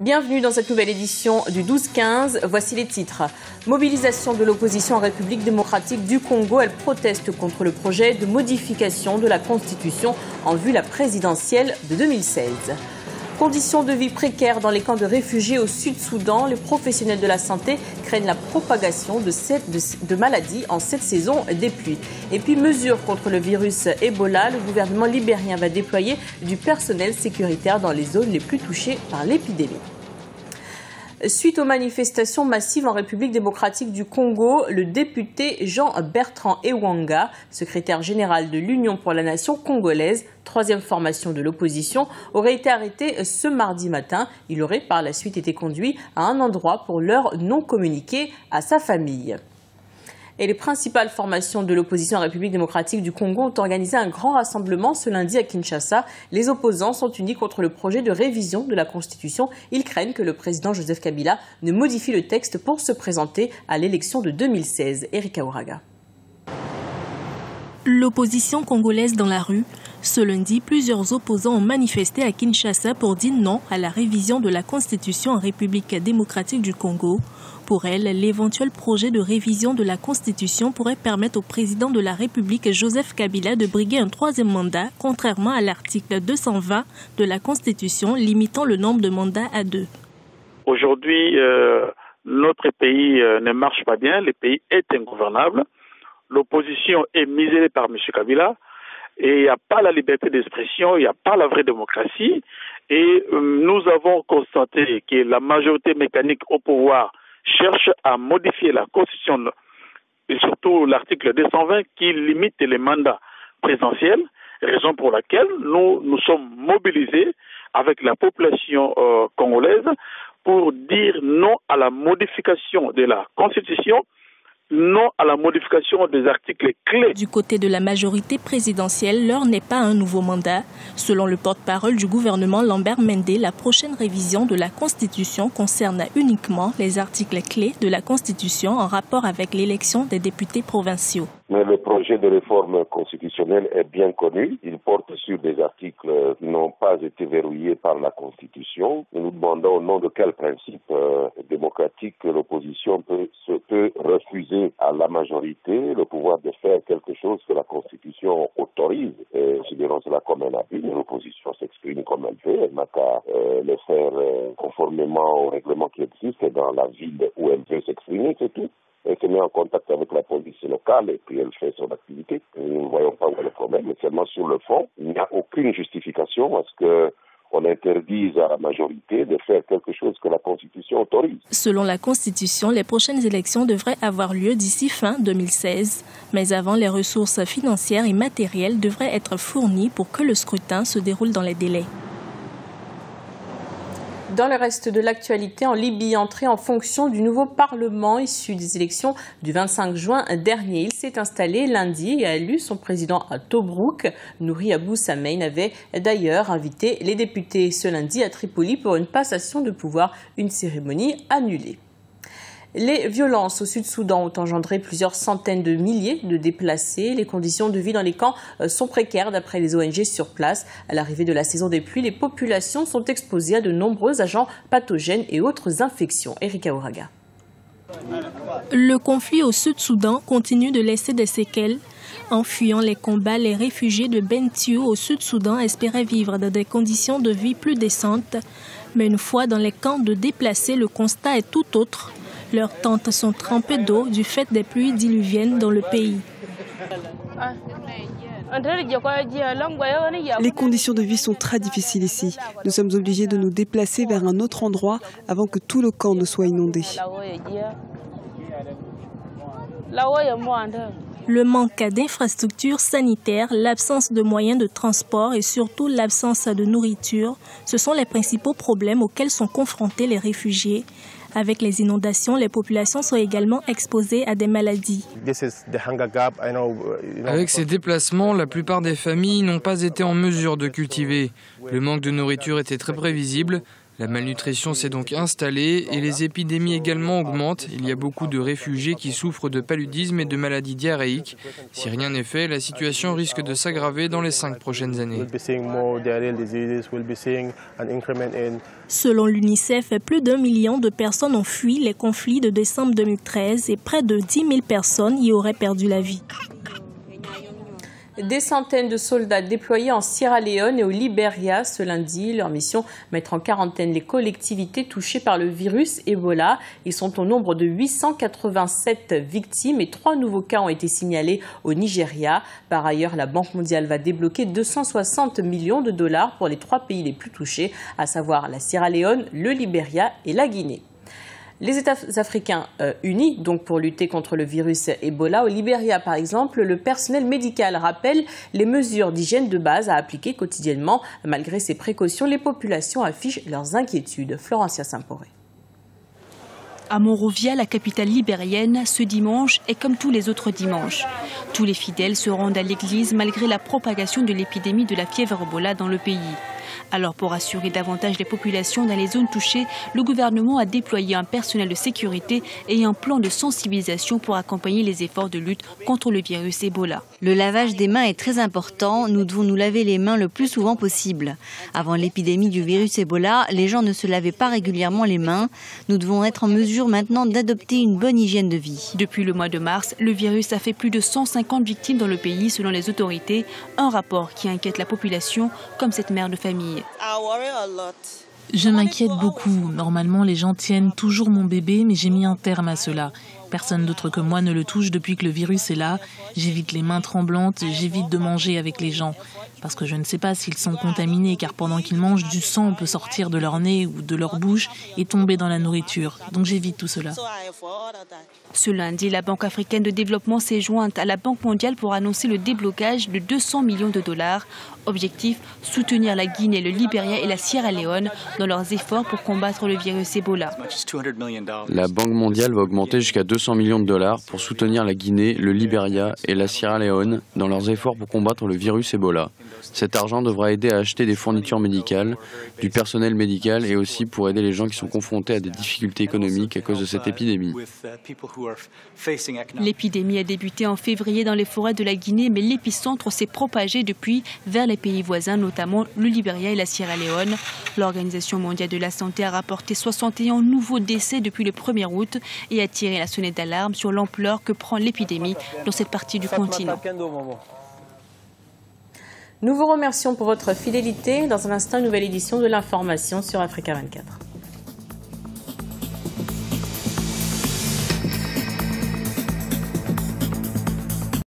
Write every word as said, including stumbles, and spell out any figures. Bienvenue dans cette nouvelle édition du douze quinze. Voici les titres. Mobilisation de l'opposition en République démocratique du Congo. Elle proteste contre le projet de modification de la Constitution en vue de la présidentielle de deux mille seize. Conditions de vie précaires dans les camps de réfugiés au Sud-Soudan. Les professionnels de la santé craignent la propagation de, cette, de, de maladies en cette saison des pluies. Et puis, mesures contre le virus Ebola. Le gouvernement libérien va déployer du personnel sécuritaire dans les zones les plus touchées par l'épidémie. Suite aux manifestations massives en République démocratique du Congo, le député Jean-Bertrand Ewanga, secrétaire général de l'Union pour la nation congolaise, troisième formation de l'opposition, aurait été arrêté ce mardi matin. Il aurait par la suite été conduit à un endroit pour l'heure non communiqué à sa famille. Et les principales formations de l'opposition en République démocratique du Congo ont organisé un grand rassemblement ce lundi à Kinshasa. Les opposants sont unis contre le projet de révision de la Constitution. Ils craignent que le président Joseph Kabila ne modifie le texte pour se présenter à l'élection de deux mille seize. Erika Ouraga. L'opposition congolaise dans la rue. Ce lundi, plusieurs opposants ont manifesté à Kinshasa pour dire non à la révision de la Constitution en République démocratique du Congo. Pour elle, l'éventuel projet de révision de la Constitution pourrait permettre au président de la République, Joseph Kabila, de briguer un troisième mandat, contrairement à l'article deux cent vingt de la Constitution, limitant le nombre de mandats à deux. Aujourd'hui, euh, notre pays euh, ne marche pas bien, le pays est ingouvernable. L'opposition est misérée par M. Kabila et il n'y a pas la liberté d'expression, il n'y a pas la vraie démocratie. Et euh, nous avons constaté que la majorité mécanique au pouvoir cherche à modifier la Constitution, et surtout l'article deux cent vingt qui limite les mandats présidentiels, raison pour laquelle nous nous sommes mobilisés avec la population euh, congolaise pour dire non à la modification de la Constitution, non à la modification des articles clés. Du côté de la majorité présidentielle, l'heure n'est pas à un nouveau mandat. Selon le porte-parole du gouvernement Lambert Mendé, la prochaine révision de la Constitution concerne uniquement les articles clés de la Constitution en rapport avec l'élection des députés provinciaux. Mais le projet de réforme constitutionnelle est bien connu. Il porte sur des articles qui n'ont pas été verrouillés par la Constitution. Nous nous demandons au nom de quel principe euh, démocratique l'opposition peut, se peut refuser à la majorité le pouvoir de faire quelque chose que la Constitution autorise. Et considérons cela comme un abus. L'opposition s'exprime comme elle veut. Elle n'a qu'à euh, le faire euh, conformément au règlement qui existe et dans la ville où elle veut s'exprimer, c'est tout. Elle se met en contact avec la police locale et puis elle fait son activité. Nous ne voyons pas où est le problème, mais seulement sur le fond, il n'y a aucune justification à ce qu'on interdise à la majorité de faire quelque chose que la Constitution autorise. Selon la Constitution, les prochaines élections devraient avoir lieu d'ici fin deux mille seize. Mais avant, les ressources financières et matérielles devraient être fournies pour que le scrutin se déroule dans les délais. Dans le reste de l'actualité, en Libye, entrée en fonction du nouveau Parlement issu des élections du vingt-cinq juin dernier. Il s'est installé lundi et a élu son président à Tobrouk. Nouri Abou Samein avait d'ailleurs invité les députés ce lundi à Tripoli pour une passation de pouvoir, une cérémonie annulée. Les violences au Sud-Soudan ont engendré plusieurs centaines de milliers de déplacés. Les conditions de vie dans les camps sont précaires d'après les O N G sur place. À l'arrivée de la saison des pluies, les populations sont exposées à de nombreux agents pathogènes et autres infections. Erika Ouraga. Le conflit au Sud-Soudan continue de laisser des séquelles. En fuyant les combats, les réfugiés de Bentiu au Sud-Soudan espéraient vivre dans des conditions de vie plus décentes. Mais une fois dans les camps de déplacés, le constat est tout autre. Leurs tentes sont trempées d'eau du fait des pluies diluviennes dans le pays. Les conditions de vie sont très difficiles ici. Nous sommes obligés de nous déplacer vers un autre endroit avant que tout le camp ne soit inondé. Le manque d'infrastructures sanitaires, l'absence de moyens de transport et surtout l'absence de nourriture, ce sont les principaux problèmes auxquels sont confrontés les réfugiés. Avec les inondations, les populations sont également exposées à des maladies. Avec ces déplacements, la plupart des familles n'ont pas été en mesure de cultiver. Le manque de nourriture était très prévisible. La malnutrition s'est donc installée et les épidémies également augmentent. Il y a beaucoup de réfugiés qui souffrent de paludisme et de maladies diarrhéiques. Si rien n'est fait, la situation risque de s'aggraver dans les cinq prochaines années. Selon l'UNICEF, plus d'un million de personnes ont fui les conflits de décembre deux mille treize et près de dix mille personnes y auraient perdu la vie. Des centaines de soldats déployés en Sierra Leone et au Liberia ce lundi. Leur mission, mettre en quarantaine les collectivités touchées par le virus Ebola. Ils sont au nombre de huit cent quatre-vingt-sept victimes et trois nouveaux cas ont été signalés au Nigeria. Par ailleurs, la Banque mondiale va débloquer deux cent soixante millions de dollars pour les trois pays les plus touchés, à savoir la Sierra Leone, le Liberia et la Guinée. Les États africains euh, unis donc pour lutter contre le virus Ebola. Au Libéria, par exemple, le personnel médical rappelle les mesures d'hygiène de base à appliquer quotidiennement. Malgré ces précautions, les populations affichent leurs inquiétudes. Florence Simporé. À Monrovia, la capitale libérienne, ce dimanche est comme tous les autres dimanches. Tous les fidèles se rendent à l'église malgré la propagation de l'épidémie de la fièvre Ebola dans le pays. Alors pour assurer davantage les populations dans les zones touchées, le gouvernement a déployé un personnel de sécurité et un plan de sensibilisation pour accompagner les efforts de lutte contre le virus Ebola. Le lavage des mains est très important, nous devons nous laver les mains le plus souvent possible. Avant l'épidémie du virus Ebola, les gens ne se lavaient pas régulièrement les mains. Nous devons être en mesure maintenant d'adopter une bonne hygiène de vie. Depuis le mois de mars, le virus a fait plus de cent cinquante victimes dans le pays selon les autorités, un rapport qui inquiète la population comme cette mère de famille. Je m'inquiète beaucoup. Normalement, les gens tiennent toujours mon bébé, mais j'ai mis un terme à cela. Personne d'autre que moi ne le touche depuis que le virus est là. J'évite les mains tremblantes, j'évite de manger avec les gens. Parce que je ne sais pas s'ils sont contaminés, car pendant qu'ils mangent, du sang peut sortir de leur nez ou de leur bouche et tomber dans la nourriture. Donc j'évite tout cela. Ce lundi, la Banque africaine de développement s'est jointe à la Banque mondiale pour annoncer le déblocage de deux cents millions de dollars. Objectif, soutenir la Guinée, le Libéria et la Sierra Leone dans leurs efforts pour combattre le virus Ebola. La Banque mondiale va augmenter jusqu'à deux cents millions de dollars pour soutenir la Guinée, le Libéria et la Sierra Leone dans leurs efforts pour combattre le virus Ebola. Cet argent devra aider à acheter des fournitures médicales, du personnel médical et aussi pour aider les gens qui sont confrontés à des difficultés économiques à cause de cette épidémie. L'épidémie a débuté en février dans les forêts de la Guinée, mais l'épicentre s'est propagé depuis vers les Les pays voisins, notamment le Liberia et la Sierra Leone. L'Organisation mondiale de la santé a rapporté soixante et un nouveaux décès depuis le premier août et a tiré la sonnette d'alarme sur l'ampleur que prend l'épidémie dans cette partie du continent. Nous vous remercions pour votre fidélité. Dans un instant, une nouvelle édition de l'information sur Africa vingt-quatre.